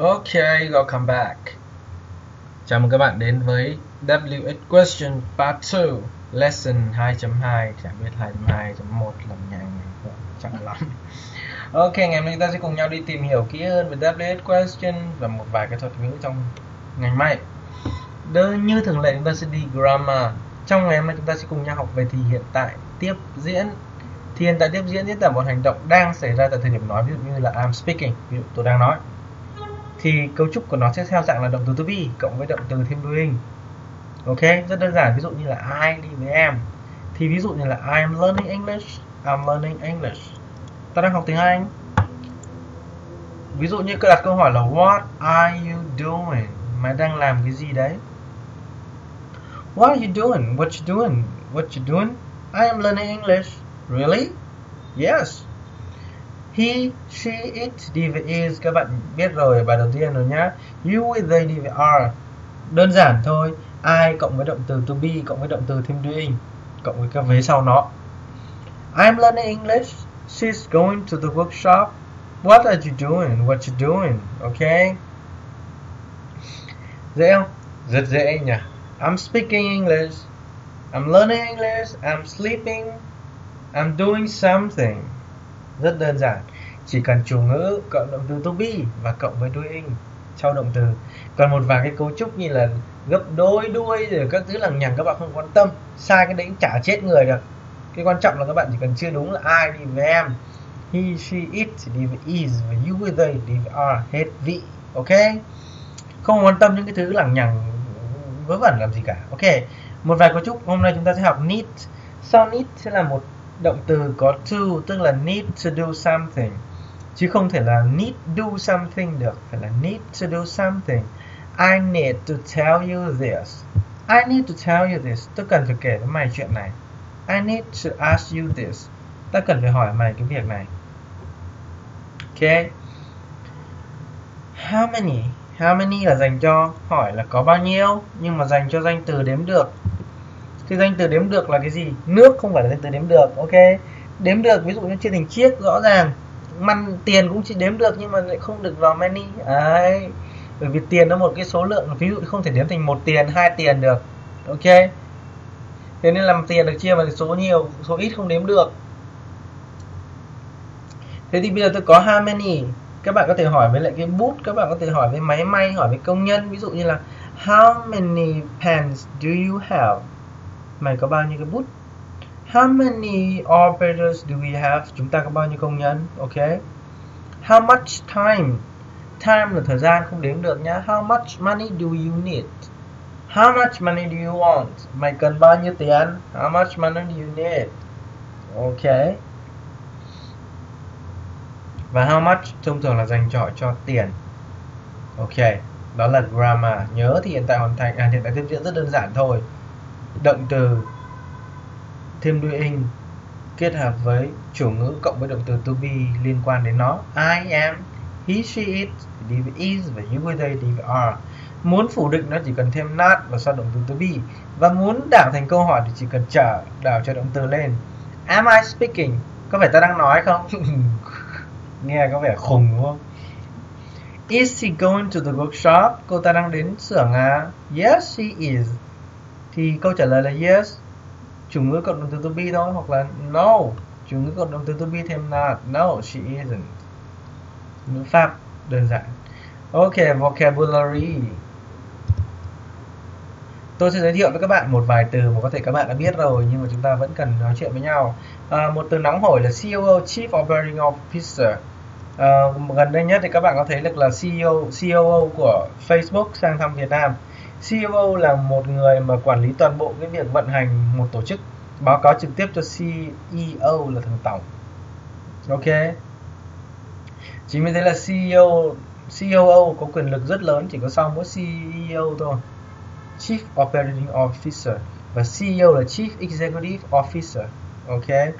Ok, welcome back. Chào mừng các bạn đến với WH Question Part 2 Lesson 2.2. Chả biết 2.2.1 làm nhà này chẳng lắm. Ok, ngày hôm nay chúng ta sẽ cùng nhau đi tìm hiểu kỹ hơn về WH Question và một vài cái thuật ngữ trong ngành may. Như thường lệ chúng ta sẽ đi grammar. Trong ngày hôm nay chúng ta sẽ cùng nhau học về thì hiện tại tiếp diễn. Thì hiện tại tiếp diễn diễn tả một hành động đang xảy ra tại thời điểm nói, ví dụ như là I'm speaking, ví dụ tôi đang nói. Thì cấu trúc của nó sẽ theo dạng là động từ to be cộng với động từ thêm đuôi hình. Ok, rất đơn giản, ví dụ như là I đi với em. Thì ví dụ như là I'm learning English. Ta đang học tiếng Anh. Ví dụ như đặt câu hỏi là what are you doing? Mày đang làm cái gì đấy? What you doing? I am learning English. Really? Yes. He, she, it đi với is, các bạn biết rồi, bài đầu tiên rồi nhá. You, with, they đi với are. Đơn giản thôi, I cộng với động từ to be cộng với động từ thêm doing cộng với các vế sau nó. I'm learning English. She's going to the workshop. What are you doing? What you doing? Ok. Dễ không? Rất dễ nhỉ. I'm speaking English. I'm learning English. I'm sleeping. I'm doing something. Rất đơn giản, chỉ cần chủ ngữ cộng động từ to be và cộng với doing sau động từ. Còn một vài cái cấu trúc như là gấp đôi đuôi rồi các thứ lằng nhằng các bạn không quan tâm, sai cái đấy cũng chả chết người được. Cái quan trọng là các bạn chỉ cần chưa đúng là I đi với em, he, she, it đi với is và you with they đi với are, hết vị. Ok, không quan tâm những cái thứ lằng nhằng vớ vẩn làm gì cả. Ok, một vài cấu trúc hôm nay chúng ta sẽ học need. Sau need sẽ là một động từ có to, tức là need to do something, chứ không thể là need do something được, phải là need to do something. I need to tell you this. I need to tell you this. Tôi cần phải kể với mày chuyện này. I need to ask you this. Ta cần phải hỏi mày cái việc này. Ok. How many? How many là dành cho hỏi là có bao nhiêu, nhưng mà dành cho danh từ đếm được. Thì danh từ đếm được là cái gì? Nước không phải là danh từ đếm được. Ok, đếm được ví dụ như chia thành chiếc rõ ràng, măn tiền cũng chỉ đếm được nhưng mà lại không được vào many đấy, bởi vì tiền nó một cái số lượng, ví dụ không thể đếm thành 1 tiền 2 tiền được. Ok, thế nên làm tiền được chia vào số nhiều, số ít không đếm được. Thế thì bây giờ tôi có how many, các bạn có thể hỏi với lại cái bút, các bạn có thể hỏi với máy may, hỏi với công nhân, ví dụ như là how many pens do you have? Mày có bao nhiêu cái bút? How many operators do we have? Chúng ta có bao nhiêu công nhân? Ok. How much time? Time là thời gian không đếm được nhá. How much money do you need? How much money do you want? Mày cần bao nhiêu tiền? How much money do you need? Ok. Và how much thông thường là dành cho tiền. Ok. Đó là grammar. Nhớ thì hiện tại hoàn thành, hiện tại tiếp diễn rất đơn giản thôi. Động từ thêm doing kết hợp với chủ ngữ cộng với động từ to be liên quan đến nó. I am, he, she, it đi với is và you with they đi với are. Muốn phủ định nó chỉ cần thêm not và sau động từ to be, và muốn đảo thành câu hỏi thì chỉ cần đảo cho động từ lên. Am I speaking? Có phải ta đang nói không? Nghe có vẻ khùng đúng không? Is she going to the workshop? Cô ta đang đến xưởng à? Yes, she is. Thì câu trả lời là yes, chủ ngữ cộng động từ to be thôi, hoặc là no, chủ ngữ cộng động từ to be thêm not. No, she isn't. Ngữ pháp đơn giản. Ok, vocabulary. Tôi sẽ giới thiệu với các bạn một vài từ mà có thể các bạn đã biết rồi, nhưng mà chúng ta vẫn cần nói chuyện với nhau. Một từ nóng hổi là COO, Chief Operating Officer. Gần đây nhất thì các bạn có thấy được là COO của Facebook sang thăm Việt Nam. CEO là một người mà quản lý toàn bộ cái việc vận hành một tổ chức, báo cáo trực tiếp cho CEO là thằng tổng. Ok, chính vì thế là COO có quyền lực rất lớn, chỉ có sau mỗi CEO thôi. Chief Operating Officer và CEO là Chief Executive Officer. Ok,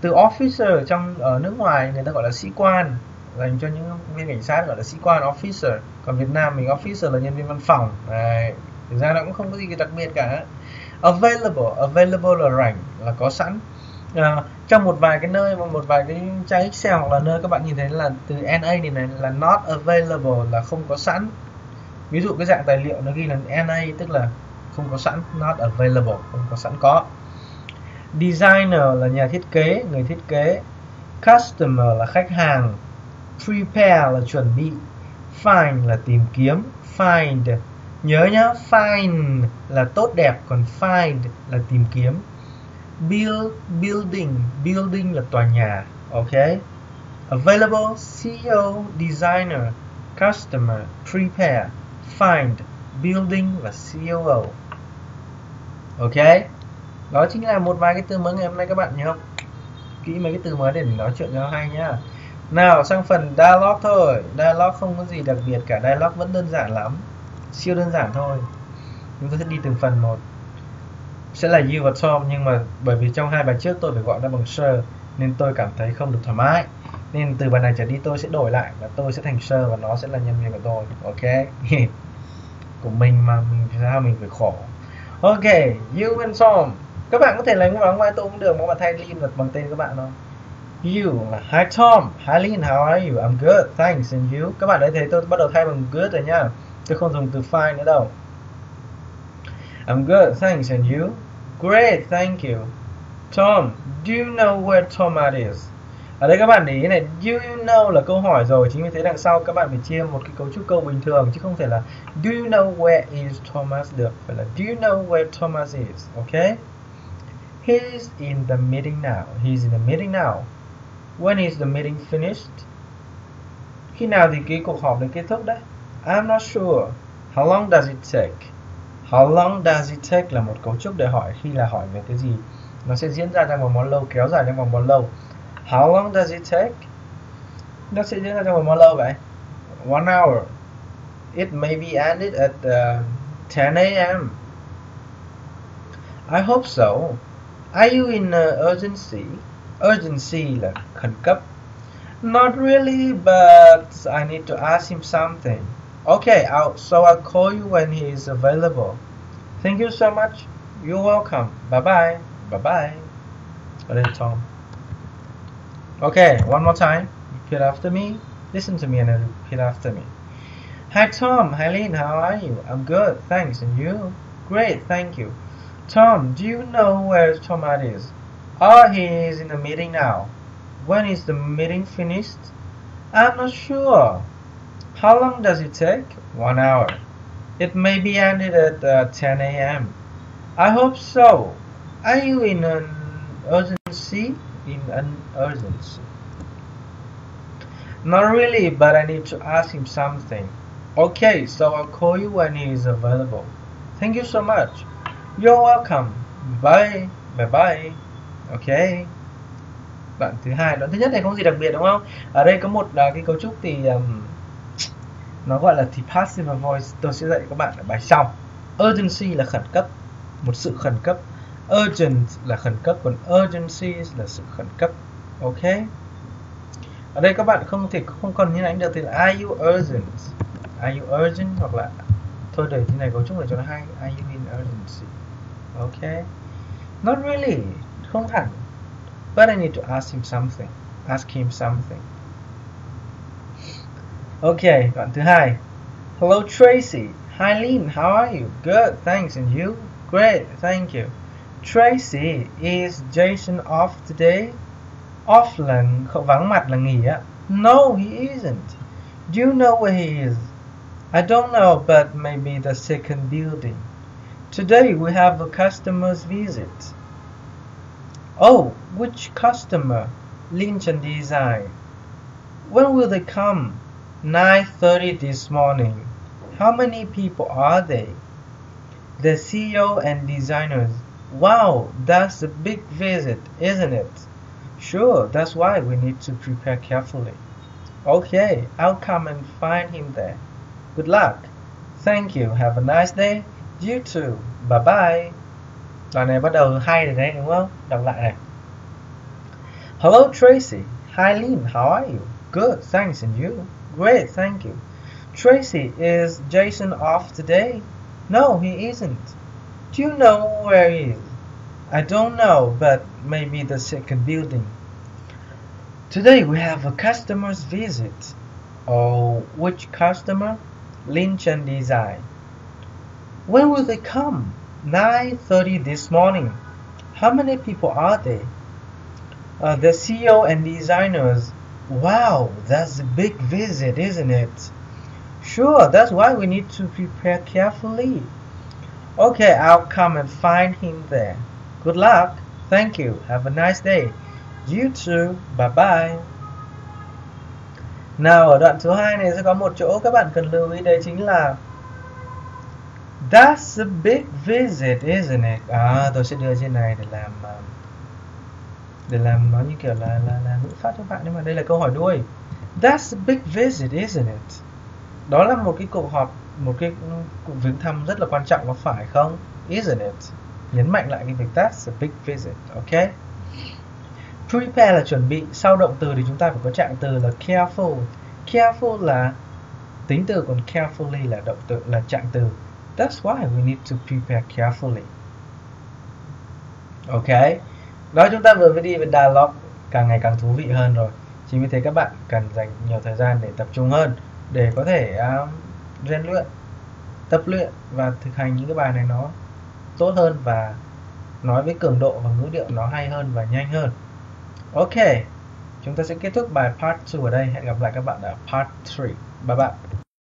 từ officer ở nước ngoài người ta gọi là sĩ quan, dành cho những viên cảnh sát gọi là sĩ quan officer. Còn Việt Nam mình officer là nhân viên văn phòng. Đấy, thực ra nó cũng không có gì đặc biệt cả. Available là rảnh, là có sẵn. Trong một vài cái nơi, một vài cái trang Excel hoặc là nơi các bạn nhìn thấy là từ NA này là not available, là không có sẵn. Ví dụ cái dạng tài liệu nó ghi là NA tức là không có sẵn, not available, không có sẵn có. Designer là nhà thiết kế, người thiết kế. Customer là khách hàng. Prepare là chuẩn bị. Find là tìm kiếm. Find, nhớ nhá, find là tốt đẹp, còn find là tìm kiếm. Build, building, building là tòa nhà, ok. Available, CEO, designer, customer, prepare, find, building và COO. Ok, đó chính là một vài cái từ mới ngày hôm nay các bạn nhớ không? Kỹ mấy cái từ mới để mình nói chuyện nhau hay nhá. Nào sang phần dialogue thôi. Dialogue không có gì đặc biệt cả, dialogue vẫn đơn giản lắm, siêu đơn giản thôi. Chúng tôi sẽ đi từng phần một. Sẽ là you và Tom, nhưng mà bởi vì trong hai bài trước tôi phải gọi ra bằng sir nên tôi cảm thấy không được thoải mái. Nên từ bài này trở đi tôi sẽ đổi lại và tôi sẽ thành sir và nó sẽ là nhân viên của tôi. Ok. Của mình mà mình phải khổ. Ok, you and Tom. Các bạn có thể lấy bằng vai tôi cũng được, mà bạn thay Lynn là bằng tên các bạn thôi. You là hi Tom, hi Lynn, how are you? I'm good, thanks and you. Các bạn đã thấy tôi bắt đầu thay bằng good rồi nhá. Tôi không dùng từ fine nữa đâu. I'm good, thanks and you? Great, thank you. Tom, do you know where Tomat is? Ở đây các bạn để ý này, do you know là câu hỏi rồi, chính vì thế đằng sau các bạn phải chia một cái cấu trúc câu bình thường chứ không thể là do you know where is Thomas được, phải là do you know where Thomas is, ok? He's in the meeting now. He's in the meeting now. When is the meeting finished? Khi nào thì cái cuộc họp này kết thúc đấy? I'm not sure. How long does it take? How long does it take là một cấu trúc để hỏi khi là hỏi về cái gì. Nó sẽ diễn ra trong vòng bao lâu, kéo dài trong vòng bao lâu. How long does it take? Nó sẽ diễn ra trong vòng bao lâu vậy? 1 hour. It may be ended at 10 a.m. I hope so. Are you in urgency? Urgency là khẩn cấp. Not really, but I need to ask him something. Okay, I'll call you when he is available. Thank you so much. You're welcome. Bye bye. Bye bye. And then Tom. Okay, one more time. Repeat after me. Listen to me and then repeat after me. Hi Tom, hi Lynn, how are you? I'm good, thanks. And you? Great, thank you. Tom, do you know where Tomat is? Oh, he is in a meeting now. When is the meeting finished? I'm not sure. How long does it take? 1 hour. It may be ended at 10 a.m. I hope so. Are you in an urgency? In an urgency. Not really, but I need to ask him something. Okay, so I'll call you when he is available. Thank you so much. You're welcome. Bye. Bye bye. Okay. Đoạn thứ hai, đoạn thứ nhất này không gì đặc biệt đúng không? Ở đây có một cái cấu trúc thì nó gọi là thì passive voice, tôi sẽ dạy các bạn ở bài sau. Urgency là khẩn cấp, một sự khẩn cấp. Urgent là khẩn cấp, còn urgency là sự khẩn cấp. Ok. Ở đây các bạn không còn như này được thì là are you urgent? Are you urgent hoặc là thôi để thế này cấu trúc để cho nó hay. Are you in urgency? Ok. Not really, không hẳn. But I need to ask him something. Ask him something. Okay, đoạn thứ hai. Hello Tracy. Hi Lynn, how are you? Good, thanks. And you? Great, thank you. Tracy, is Jason off today? Off là vắng mặt là nghỉ á. No, he isn't. Do you know where he is? I don't know, but maybe the second building. Today we have a customer's visit. Oh, which customer? Lynch and Design. When will they come? 9:30 this morning. How many people are they? The CEO and designers. Wow, that's a big visit, isn't it? Sure, that's why we need to prepare carefully. Okay, I'll come and find him there. Good luck. Thank you. Have a nice day. You too. Bye bye. Đoạn này bắt đầu hay rồi đấy đúng không? Đọc lại này. Hello Tracy. Hi Lynn, how are you? Good, thanks and you? Great, thank you. Tracy, is Jason off today? No, he isn't. Do you know where he is? I don't know, but maybe the second building. Today we have a customer's visit. Oh, which customer? Lynch and Design. When will they come? 9:30 this morning. How many people are there? The CEO and designers. Wow, that's a big visit, isn't it? Sure, that's why we need to prepare carefully. Okay, I'll come and find him there. Good luck. Thank you. Have a nice day. You too. Bye bye. Nào, ở đoạn thứ hai này sẽ có một chỗ các bạn cần lưu ý, đấy chính là That's a big visit, isn't it? Tôi sẽ đưa trên này để làm nó như kiểu là ngữ pháp cho bạn, nhưng mà đây là câu hỏi đuôi. That's a big visit, isn't it? Đó là một cái cuộc họp, một cái cuộc viếng thăm rất là quan trọng, có phải không? Isn't it? Nhấn mạnh lại cái việc that's a big visit, ok? Prepare là chuẩn bị, sau động từ thì chúng ta phải có trạng từ là careful. Careful là tính từ, còn carefully là động từ, là trạng từ. That's why we need to prepare carefully. Ok. Đó, chúng ta vừa mới đi về dialogue càng ngày càng thú vị hơn rồi. Chính vì thế các bạn cần dành nhiều thời gian để tập trung hơn, để có thể rèn luyện, tập luyện và thực hành những cái bài này nó tốt hơn, và nói với cường độ và ngữ điệu nó hay hơn và nhanh hơn. Ok, chúng ta sẽ kết thúc bài part 2 ở đây. Hẹn gặp lại các bạn ở part 3. Bye bye.